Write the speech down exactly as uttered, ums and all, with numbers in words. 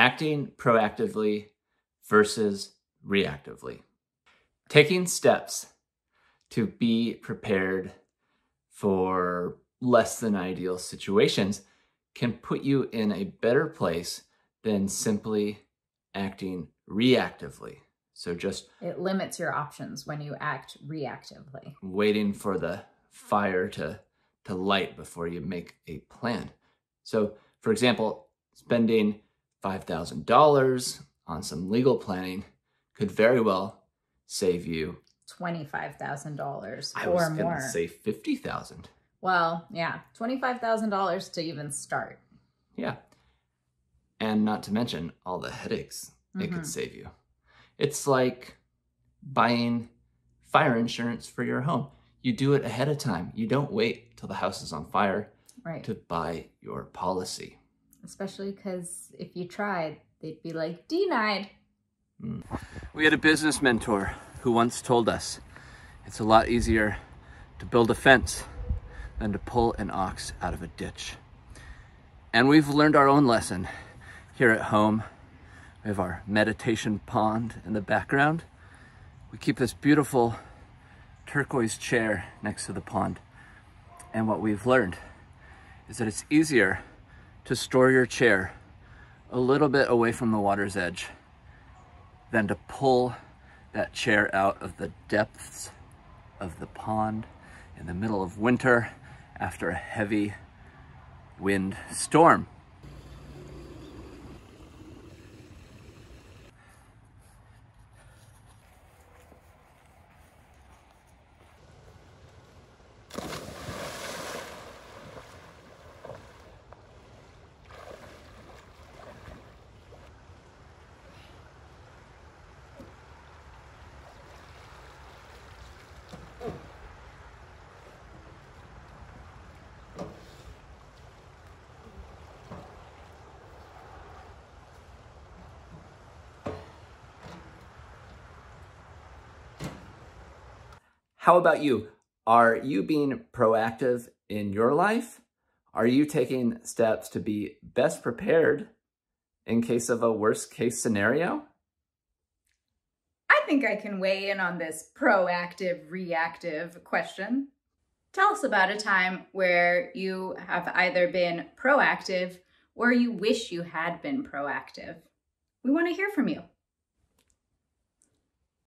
acting proactively versus reactively. Taking steps to be prepared for less than ideal situations can put you in a better place than simply acting reactively. So just... it limits your options when you act reactively. Waiting for the fire to, to light before you make a plan. So for example, spending five thousand dollars on some legal planning could very well save you twenty-five thousand dollars or more. I was going to say fifty thousand dollars. Well, yeah, twenty-five thousand dollars to even start. Yeah. And not to mention all the headaches mm-hmm. it could save you. It's like buying fire insurance for your home. You do it ahead of time. You don't wait till the house is on fire right. to buy your policy. Especially because if you tried, they'd be like, denied. Mm. We had a business mentor who once told us, it's a lot easier to build a fence than to pull an ox out of a ditch. And we've learned our own lesson here at home. We have our meditation pond in the background. We keep this beautiful turquoise chair next to the pond. And what we've learned is that it's easier to store your chair a little bit away from the water's edge than to pull that chair out of the depths of the pond in the middle of winter after a heavy wind storm. How about you? Are you being proactive in your life? Are you taking steps to be best prepared in case of a worst case scenario? I think I can weigh in on this proactive, reactive question. Tell us about a time where you have either been proactive or you wish you had been proactive. We want to hear from you.